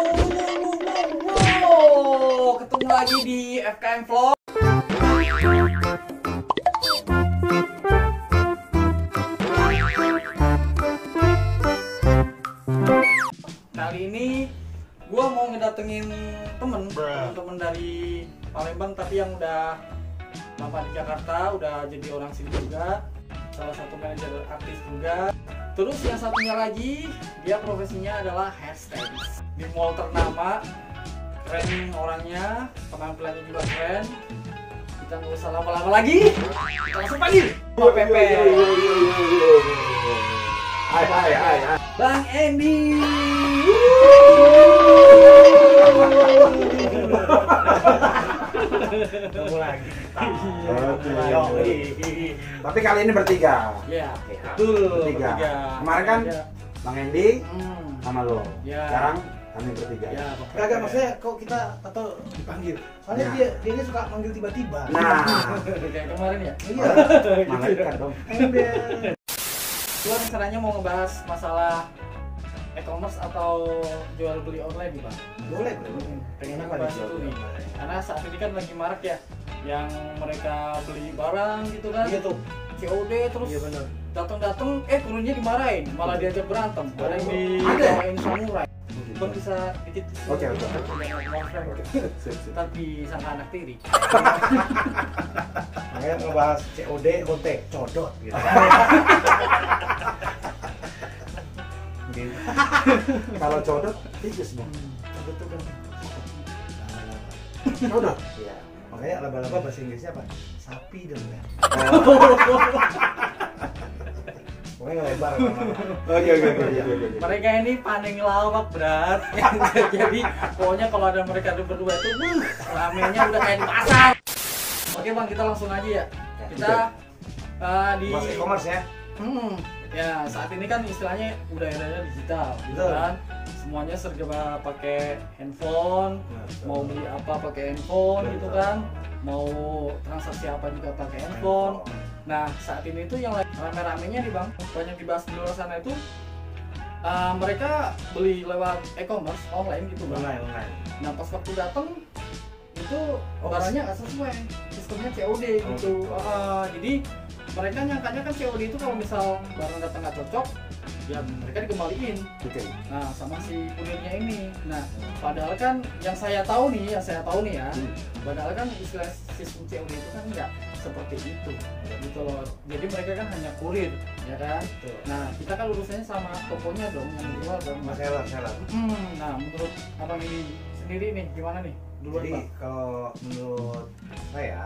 Wow, ketemu lagi di FKM Vlog. Kali ini gua mau ngedatengin temen dari Palembang, tapi yang udah lama di Jakarta, udah jadi orang sini juga, salah satu manajer artis juga. Terus yang satunya lagi, dia profesinya adalah hairstylist di mall ternama. Keren orangnya, penampilannya juga keren. Kita nggak usah lama-lama lagi, kita langsung panggil Pak Pepe. Hai Bang Andy. Tunggu lagi kita. Tapi kali ini bertiga. Iya, betul. Bertiga. Kemarin kan Bang Andy sama lo. Sekarang kami bertiga. Ya, kagak maksudnya kok kita atau dipanggil. Soalnya dia suka manggil tiba-tiba. Nah, kayak kemarin ya. Iya. Malaikat dong. Gua rencananya mau ngebahas masalah e-commerce atau jual beli online nih Bang. Boleh, pengen apa nih? Karena saat ini kan lagi marak ya, yang mereka beli barang gitu kan. Iya tuh. COD terus. Iya benar. Datang-datang turunnya dimarahin, malah diajak berantem. Ada yang dibawain samurai. Bang bisa dikit. Oke. Tapi sang anak tiri. Makanya ngebahas COD, OT, codot gitu. Kalau codot, tikus dong. Codot tuh kan. Codot? Iya. Makanya laba-laba bahasa Inggrisnya apa? Sapi dong ya. Pokoknya lebar. Oke. Mereka ini paling lawak berat. Jadi pokoknya kalau ada mereka berdua itu, ramenya udah kayak di pasar. Oke Bang, kita langsung aja ya. Kita di e-commerce ya. Ya saat ini kan istilahnya udah eranya digital, gitu kan? Semuanya serba pakai handphone, mau beli apa pakai handphone, gitu kan? Mau transaksi apa juga pakai handphone. Nah saat ini tuh yang rame-ramenya nih Bang, banyak dibahas di luar sana itu mereka beli lewat e-commerce online gitu Bang. Online. Nah pas waktu datang itu barangnya nggak sesuai, sistemnya COD gitu. Jadi mereka nyangkanya kan COD itu kalau misal barang datang nggak cocok, ya mereka dikembaliin. Nah sama si kurirnya ini. Nah padahal kan yang saya tahu nih ya, padahal kan istilah sistem COD itu kan nggak seperti itu, gitu loh. Jadi mereka kan hanya kurir, ya kan. Nah kita kan urusannya sama tokonya dong, yang jual dan masalah. Nah menurut abang ini sendiri nih gimana nih? Jadi kalau menurut saya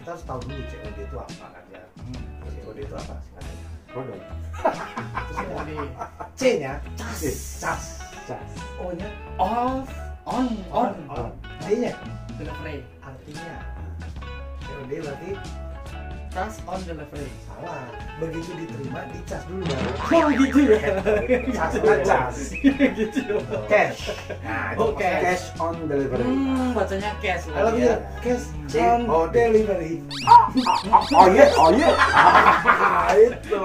kita harus tahu dulu COD itu apa kan ya. COD itu apa singkatannya? Kodok. Terus C-nya cas. O-nya on. D-nya delivery. Artinya COD berarti cas on delivery. Salah. Begitu diterima dicas dulu baru. Oh gitu ya. Cas. Gitu. Cash. Nah, cash on delivery. Bacanya cash lah. Iya. Cash on delivery. Oh iya. Itu.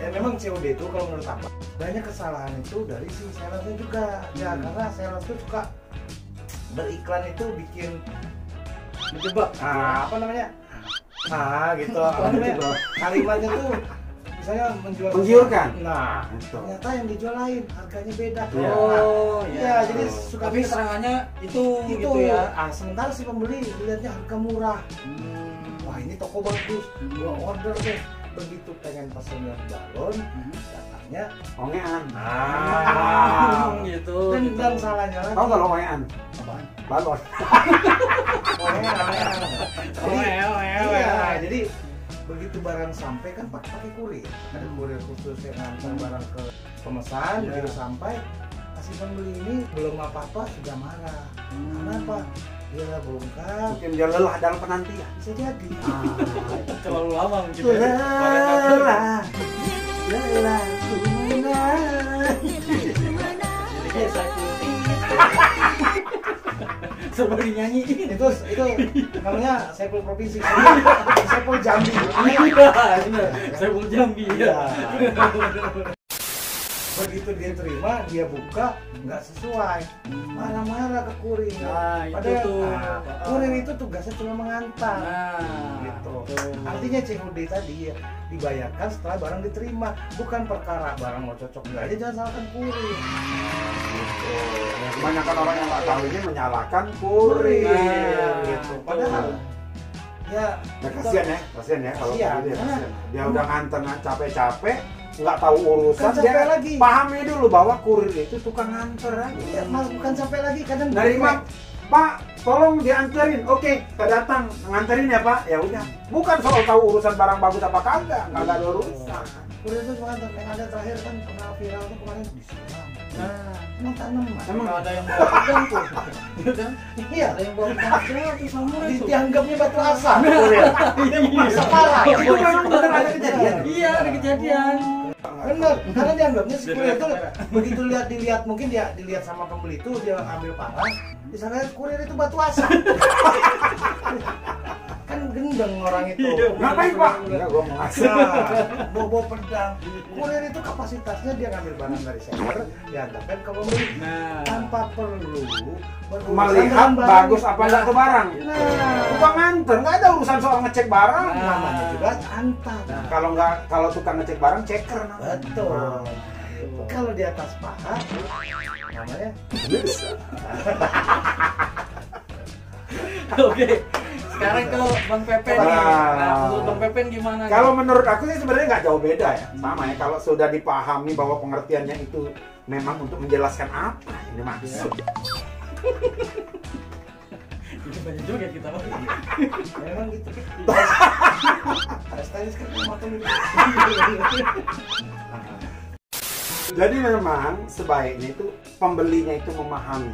Ya memang COD itu kalau menurut apa? Banyak kesalahan itu dari si salesnya juga. Ya karena sales itu suka beriklan itu bikin menjebak. Apa namanya? Gitu kalimatnya tuh misalnya menjual menggiurkan. Nah ternyata yang dijual lain harganya beda. Iya. Jadi suka tapi serangannya itu gitu ya. Sementara si pembeli lihatnya harga murah. Wah ini toko bagus, gua order deh. Begitu pengen pesennya balon, datangnya ongean. Gitu. Dan salahnya lagi. Tahu nggak lo ongean? Apaan? Balon. Jadi begitu barang sampai kan pakai kurir. Ada kurir khusus yang ngantar barang ke pemesan. Begitu sampai si pembeli ini belum apa-apa sudah marah. Kenapa? Dia bongkar. Mungkin dia lelah dalam penantian. Bisa jadi. Terlalu lama mungkin. Lelah. Jadi kayak saya kuning. Seperti nyanyi itu namanya sampel provinsi, sampel Jambi. Iya, sampel Jambi ya. begitu dia terima, dia buka nggak sesuai, marah-marah ke kurir. Nah, padahal itu kurir itu tugasnya cuma mengantar. Nah, gitu. Artinya COD tadi ya, dibayarkan setelah barang diterima, bukan perkara barang mau cocok nggak aja, jangan salahkan kurir. Gitu. Kebanyakan orang yang nggak tahu ini menyalahkan kurir. Nah, gitu. Padahal ya, nah, kasihan ya kalau dia udah nganter capek-capek, nggak tahu urusan, dia lagi pahami dulu bahwa kurir itu tukang nganter aja. Ya, mas, bukan capek lagi, kadang nerima, Pak, tolong dianterin. Oke, kita datang nganterin ya, Pak. Ya udah, bukan soal tahu urusan barang bagus apa kagak, nggak ada urusan. Kurir itu nganter. Yang ada terakhir kan pernah viral tuh kemarin di Suram. Nah, emang tanaman. Emang ada yang bawa pedang tuh. Iya kan? Iya, ada yang bawa pedang tuh samurai tuh. Dianggapnya batu asa. Parah. Itu benar ada kejadian. Iya, ada kejadian. Benar, karena dianggapnya si kurir itu begitu dilihat mungkin dia dilihat sama pembeli itu dia ambil parah. Di sana kurir itu batu asa. Kan gendeng orang itu. Ngapain, Pak? Enggak, gua mau asa. Bawa pedang. Kurir itu kapasitasnya dia ngambil barang dari seller, diantarkan ke pembeli. Nah, tanpa perlu melihat bagus apa enggak ke barang. Nah, tukang nganter enggak ada urusan soal ngecek barang, namanya juga antar. Kalau enggak, kalau tukang ngecek barang checker namanya. Betul. Kalau di atas paha namanya bisa. Oke. Sekarang ke Bang Pepen nih. Nah, menurut Bang Pepen gimana? Kalau menurut aku sih sebenarnya nggak jauh beda ya. Sama ya, kalau sudah dipahami bahwa pengertiannya itu memang untuk menjelaskan apa ini maksud. Ini banyak juga kita Bang. Memang gitu. Stylus kan makan dulu. Jadi memang sebaiknya itu pembelinya itu memahami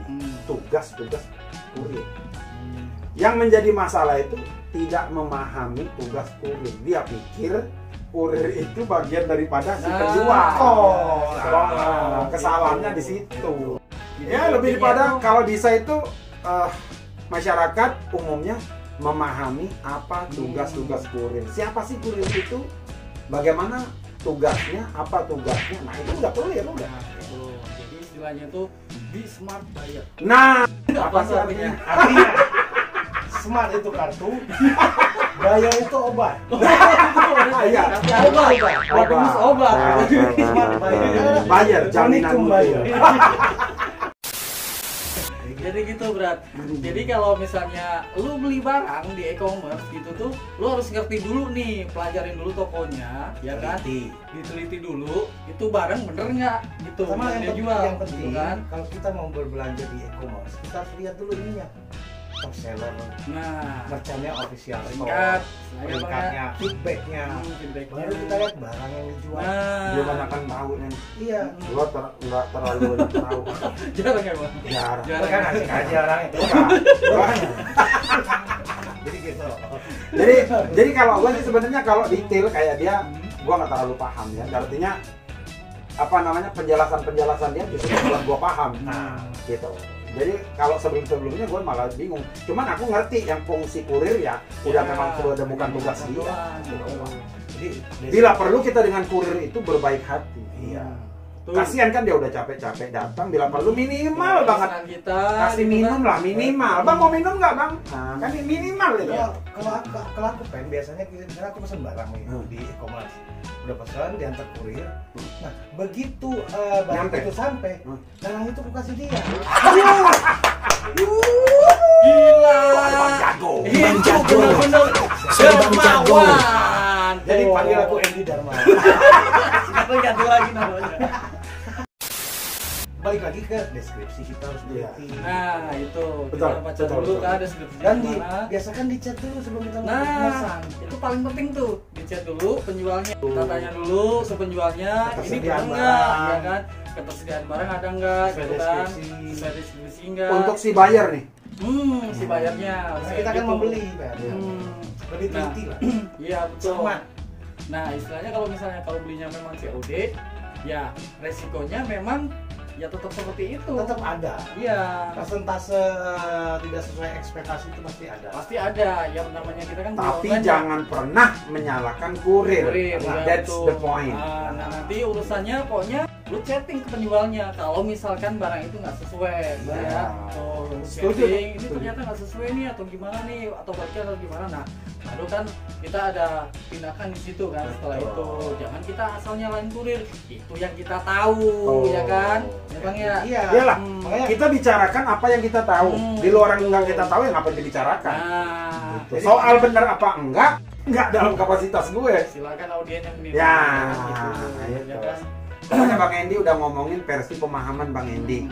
tugas-tugas kurir. Yang menjadi masalah itu tidak memahami tugas kurir. Dia pikir kurir itu bagian daripada si penjual. Kesalahannya di situ. Ya lebih daripada kalau bisa itu masyarakat umumnya memahami apa tugas-tugas kurir. Siapa sih kurir itu? Bagaimana tugasnya, apa tugasnya? Nah itu udah clear udah. Jadi istilahnya tuh be smart buyer. Nah, apa sih artinya? Artinya smart itu kartu, buyer itu obat. Iya, obat. Smart buyer, jaminan buyer. Jadi gitu Brat. Jadi kalau misalnya lu beli barang di e-commerce gitu tuh, lu harus ngerti dulu nih, pelajarin dulu tokonya, ya kan? Diteliti dulu, itu barang bener nggak gitu. Sama yang penting kan, kalau kita mau berbelanja di e-commerce, kita harus lihat dulu ininya. Top seller. Nah, merchant-nya official store. Peringkatnya, feedback-nya. Baru kita lihat barang yang dijual. Dia mana kan tahu nih. Iya. Gua enggak terlalu tahu. Jarang ya, Bang. Jarang kan asik aja orangnya. Jadi gitu. Jadi kalau gua sih sebenarnya kalau detail kayak dia, gua enggak terlalu paham ya. Artinya apa namanya? Penjelasan-penjelasan dia justru buat gua paham. Nah, gitu. Jadi kalau sebelum-sebelumnya gue malah bingung. Cuman aku ngerti yang fungsi kurir ya udah memang sudah bukan tugas dia. Jadi bila perlu kita dengan kurir itu berbaik hati. Iya. Kasihan kan dia udah capek-capek datang, bila perlu minimal banget kita kasih minum lah minimal. Bang mau minum nggak Bang? Nah, kan minimal itu. Kalau aku pengen biasanya aku pesen barang nih di e-commerce. Udah pesan diantar kurir. Nah, begitu barang itu sampai, barang itu aku kasih dia. Gila. Jago. Benar-benar dermawan. Jadi panggil aku Andy Darmawan. Sekarang ganti lagi namanya. Balik lagi ke deskripsi, kita harus teliti. Nah, itu kita baca dulu kan deskripsi. Dan biasakan dicat dulu sebelum kita memasang. Itu paling penting tuh, dicat dulu penjualnya. Kita tanya dulu sepenjualnya, ini benar nggak, ya kan? Ketersediaan barang ada nggak, kan? Sesuai deskripsi nggak? Untuk si buyer nih. Si buyernya. Karena kita kan membeli, lebih teliti lah. Iya betul. Nah, istilahnya kalau misalnya kalau belinya memang COD, ya resikonya memang ya tetap seperti itu, tetap ada. Iya, persentase tidak sesuai ekspektasi itu pasti ada. Pasti ada. Yang namanya kita kan. Tapi jangan pernah menyalahkan kurir. That's the point. Nah, nanti urusannya pokoknya lu chatting ke penjualnya kalau misalkan barang itu nggak sesuai, ya. Oh, chatting ini ternyata nggak sesuai nih atau gimana nih, atau baca atau gimana. Nah, lalu kan kita ada tindakan di situ kan setelah itu. Jangan kita asal nyalain kurir, itu yang kita tahu, ya kan? Ya Bang ya? Iya. Iyalah, makanya kita bicarakan apa yang kita tahu. Di luar yang nggak kita tahu yang apa dibicarakan. Nah, gitu. Soal benar apa enggak dalam kapasitas gue. Silakan audiens yang menilai. Ya, gitu. Makanya Bang Endi udah ngomongin versi pemahaman Bang Endi.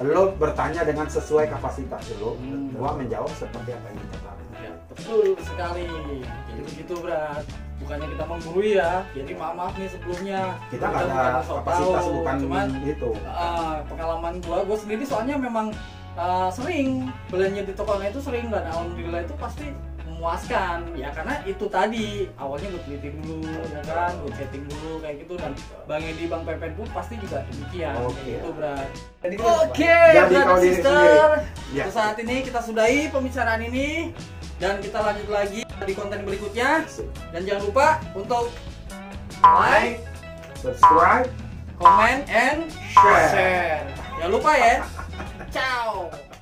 Lo bertanya dengan sesuai kapasitas lo, gua menjawab seperti apa yang kita tahu. Ya, betul sekali. Jadi begitu berat. Bukannya kita menggurui ya. Jadi maaf nih sebelumnya. Kita nggak ada kapasitas tahu, bukan gitu. Pengalaman gua sendiri soalnya memang sering belanja di toko online itu sering, dan alhamdulillah itu pasti memuaskan ya, karena itu tadi awalnya gue teliti dulu ya kan, gue chatting dulu kayak gitu, dan Bang Edi, Bang Pepen pun pasti juga demikian. Itu berat. Oke, brother sister, untuk saat ini kita sudahi pembicaraan ini dan kita lanjut lagi di konten berikutnya, dan jangan lupa untuk like, subscribe, comment, and share. Jangan lupa ya. Ciao.